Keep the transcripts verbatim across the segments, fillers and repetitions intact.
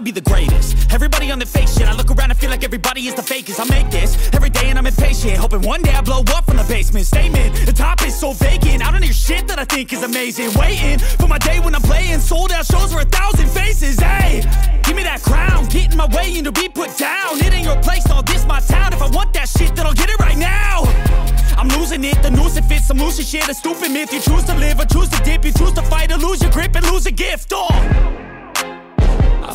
to be the greatest. Everybody on the fake shit, I look around and feel like everybody is the fakest. I make this every day and I'm impatient, hoping one day I blow up from the basement. Statement, the top is so vacant, I don't hear shit that I think is amazing. Waiting for my day when I'm playing sold out shows for a thousand faces. Hey, give me that crown, get in my way and to be put down. It ain't your place, all this my town. If I want that shit, then I'll get it right now. I'm losing it, the noose it fits, I'm losing shit, a stupid myth. You choose to live or choose to dip, you choose to fight or lose your grip and lose a gift. Oh. I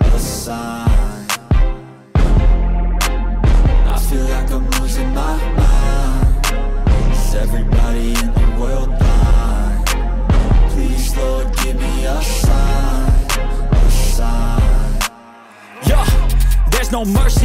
a sign. I feel like I'm losing my mind. Is everybody in the world blind? Please, Lord, give me a sign, a sign. Yeah. There's no mercy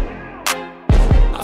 I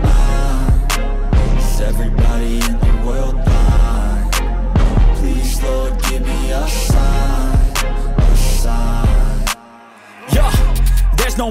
mind. Is everybody in the world blind? Please, Lord, give me a sign, a sign. Yeah. There's no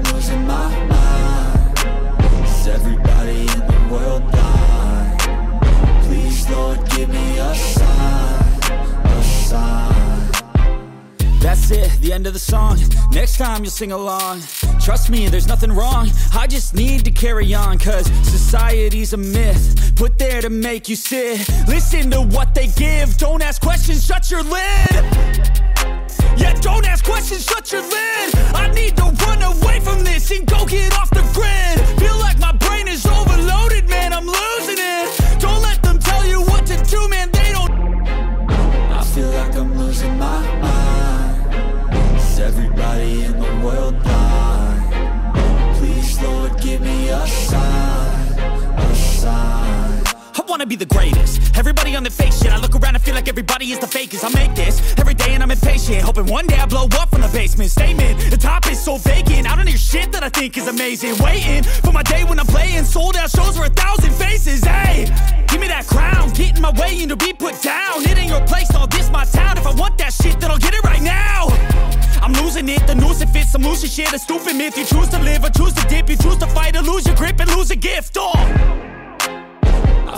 losing my mind. Is everybody in the world blind? Please, Lord, give me a sign, a sign. That's it, the end of the song. Next time you'll sing along. Trust me, there's nothing wrong. I just need to carry on, cause society's a myth put there to make you sit. Listen to what they give, don't ask questions, shut your lid. Yeah, don't ask questions, shut your lid. I need to run away from this and go get off the grid. Feel like my brain is overloaded, man, I'm losing it. Don't let them tell you what to do, man, they don't. I feel like I'm losing my mind. Everybody in the world blind? Please, Lord, give me a sign, a sign. wanna be the greatest. Everybody on their fake shit. I look around and feel like everybody is the fakest. I make this every day and I'm impatient, hoping one day I blow up from the basement. Statement, the top is so vacant. I don't hear shit that I think is amazing. Waiting for my day when I'm playing sold out shows for a thousand faces. Hey, give me that crown, get in my way and you'll be put down. It ain't your place, all this my town. If I want that shit, then I'll get it right now. I'm losing it, the noose it fits, some loose shit, a stupid myth. You choose to live or choose to dip, you choose to fight or lose your grip and lose a gift. Oh, I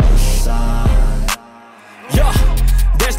a sign. Yeah. There's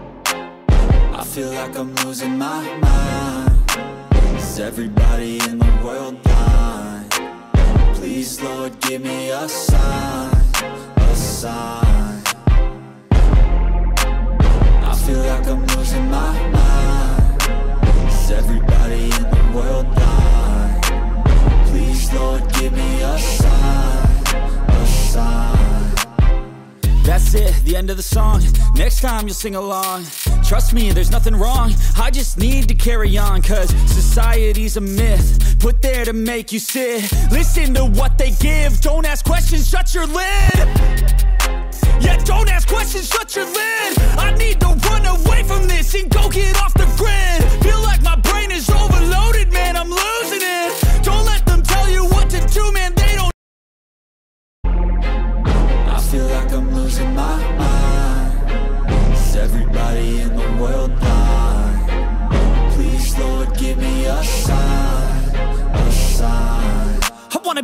I feel like I'm losing my mind. Is everybody in the world blind? Please, Lord, give me a sign, a sign. I feel like I'm losing my mind. Is everybody in the world blind? Please, Lord, give me a sign, a sign. That's it, the end of the song. Next time you'll sing along. Trust me, there's nothing wrong. I just need to carry on, cause society's a myth put there to make you sit. Listen to what they give. Don't ask questions, shut your lid. Yeah, don't ask questions, shut your lid. I need to run away from this and go get off the grid. Feel like my brain is overloaded, man, I'm losing it. Don't let them tell you what to do, man, they don't. I feel like I'm losing my mind. Is everybody in the world blind? Please, Lord, give me a sign, a sign. I wanna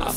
I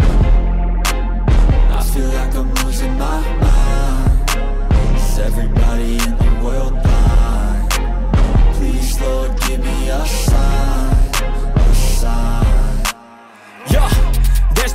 I feel like I'm losing my mind. Is everybody in the world blind? Please, Lord, give me a sign, a sign. Yeah. There's